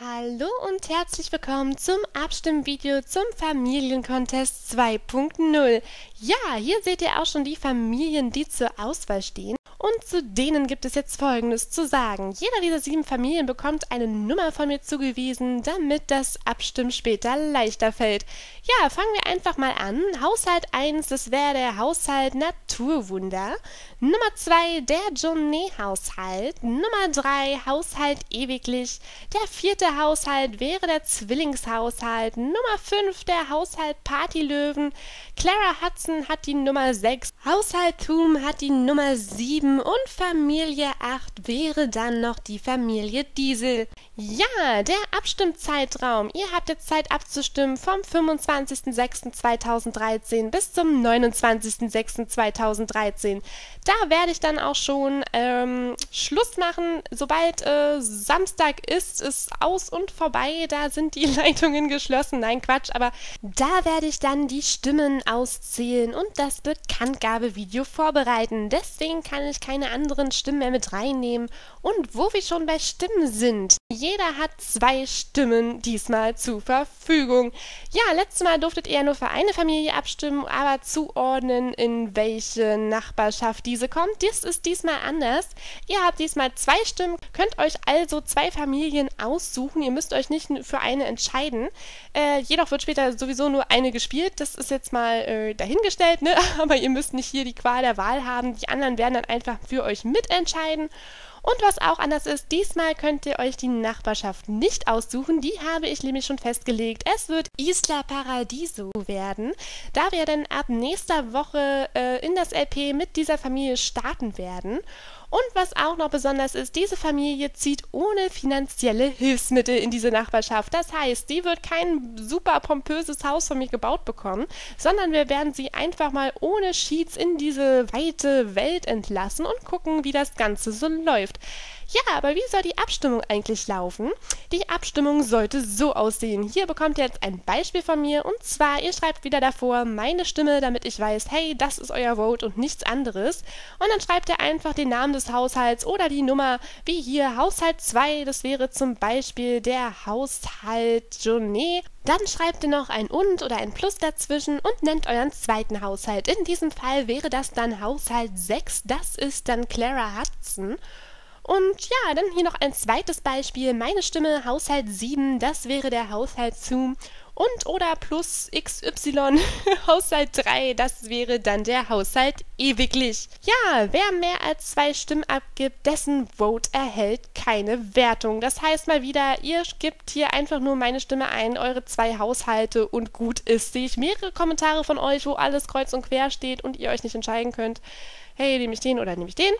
Hallo und herzlich willkommen zum Abstimmvideo zum Familiencontest 2.0. Ja, hier seht ihr auch schon die Familien, die zur Auswahl stehen. Und zu denen gibt es jetzt Folgendes zu sagen. Jeder dieser 7 Familien bekommt eine Nummer von mir zugewiesen, damit das Abstimmen später leichter fällt. Ja, fangen wir einfach mal an. Haushalt 1, das wäre der Haushalt Naturwunder. Nummer 2, der Journée-Haushalt. Nummer 3, Haushalt Ewiglich. Der 4. Haushalt wäre der Zwillingshaushalt. Nummer 5, der Haushalt Partylöwen. Clara Hudson hat die Nummer 6. Haushalt Thoom hat die Nummer 7. Und Familie 8 wäre dann noch die Familie Diesel. Ja, der Abstimmzeitraum. Ihr habt jetzt Zeit abzustimmen vom 25.06.2013 bis zum 29.06.2013. Da werde ich dann auch schon Schluss machen. Sobald Samstag ist, ist aus und vorbei. Da sind die Leitungen geschlossen. Nein, Quatsch. Aber da werde ich dann die Stimmen auszählen und das Bekanntgabevideo vorbereiten. Deswegen kann ich keine anderen Stimmen mehr mit reinnehmen. Und wo wir schon bei Stimmen sind. Jeder hat 2 Stimmen diesmal zur Verfügung. Ja, letztes Mal durftet ihr ja nur für eine Familie abstimmen, aber zuordnen, in welche Nachbarschaft diese kommt. Das ist diesmal anders. Ihr habt diesmal 2 Stimmen, könnt euch also 2 Familien aussuchen. Ihr müsst euch nicht für eine entscheiden. Jedoch wird später sowieso nur eine gespielt. Das ist jetzt mal dahingestellt, ne? Aber ihr müsst nicht hier die Qual der Wahl haben. Die anderen werden dann einfach für euch mitentscheiden. Und was auch anders ist, diesmal könnt ihr euch die Nachbarschaft nicht aussuchen, die habe ich nämlich schon festgelegt. Es wird Isla Paradiso werden, da wir dann ab nächster Woche in das LP mit dieser Familie starten werden. Und was auch noch besonders ist, diese Familie zieht ohne finanzielle Hilfsmittel in diese Nachbarschaft. Das heißt, die wird kein super pompöses Haus von mir gebaut bekommen, sondern wir werden sie einfach mal ohne Sheets in diese weite Welt entlassen und gucken, wie das Ganze so läuft. Ja, aber wie soll die Abstimmung eigentlich laufen? Die Abstimmung sollte so aussehen. Hier bekommt ihr jetzt ein Beispiel von mir und zwar, ihr schreibt wieder davor meine Stimme, damit ich weiß, hey, das ist euer Vote und nichts anderes. Und dann schreibt ihr einfach den Namen des Haushalts oder die Nummer, wie hier Haushalt 2, das wäre zum Beispiel der Haushalt Journée. Dann schreibt ihr noch ein Und oder ein Plus dazwischen und nennt euren 2. Haushalt. In diesem Fall wäre das dann Haushalt 6, das ist dann Clara Hudson. Und ja, dann hier noch ein zweites Beispiel, meine Stimme, Haushalt 7, das wäre der Haushalt Zoom. Und oder plus XY, Haushalt 3, das wäre dann der Haushalt Ewiglich. Ja, wer mehr als 2 Stimmen abgibt, dessen Vote erhält keine Wertung. Das heißt mal wieder, ihr gebt hier einfach nur meine Stimme ein, eure 2 Haushalte und gut ist. Sehe ich mehrere Kommentare von euch, wo alles kreuz und quer steht und ihr euch nicht entscheiden könnt, hey, nehme ich den oder nehme ich den?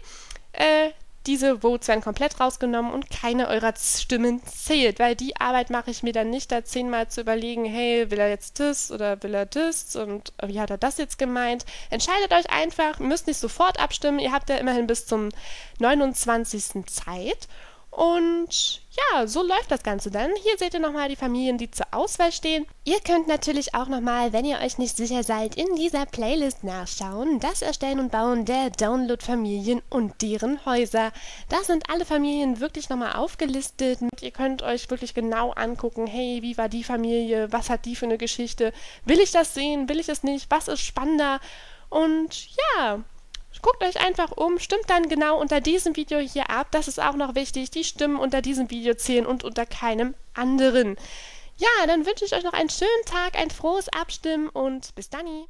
Diese Votes werden komplett rausgenommen und keine eurer Stimmen zählt, weil die Arbeit mache ich mir dann nicht, da 10-mal zu überlegen, hey, will er jetzt das oder will er das und wie hat er das jetzt gemeint? Entscheidet euch einfach, müsst nicht sofort abstimmen, ihr habt ja immerhin bis zum 29. Zeit. Und ja, so läuft das Ganze dann. Hier seht ihr nochmal die Familien, die zur Auswahl stehen. Ihr könnt natürlich auch nochmal, wenn ihr euch nicht sicher seid, in dieser Playlist nachschauen. Das Erstellen und Bauen der Download-Familien und deren Häuser. Da sind alle Familien wirklich nochmal aufgelistet. Und ihr könnt euch wirklich genau angucken, hey, wie war die Familie, was hat die für eine Geschichte, will ich das sehen, will ich es nicht, was ist spannender und ja... Guckt euch einfach um, stimmt dann genau unter diesem Video hier ab. Das ist auch noch wichtig, die Stimmen unter diesem Video zählen und unter keinem anderen. Ja, dann wünsche ich euch noch einen schönen Tag, ein frohes Abstimmen und bis dann.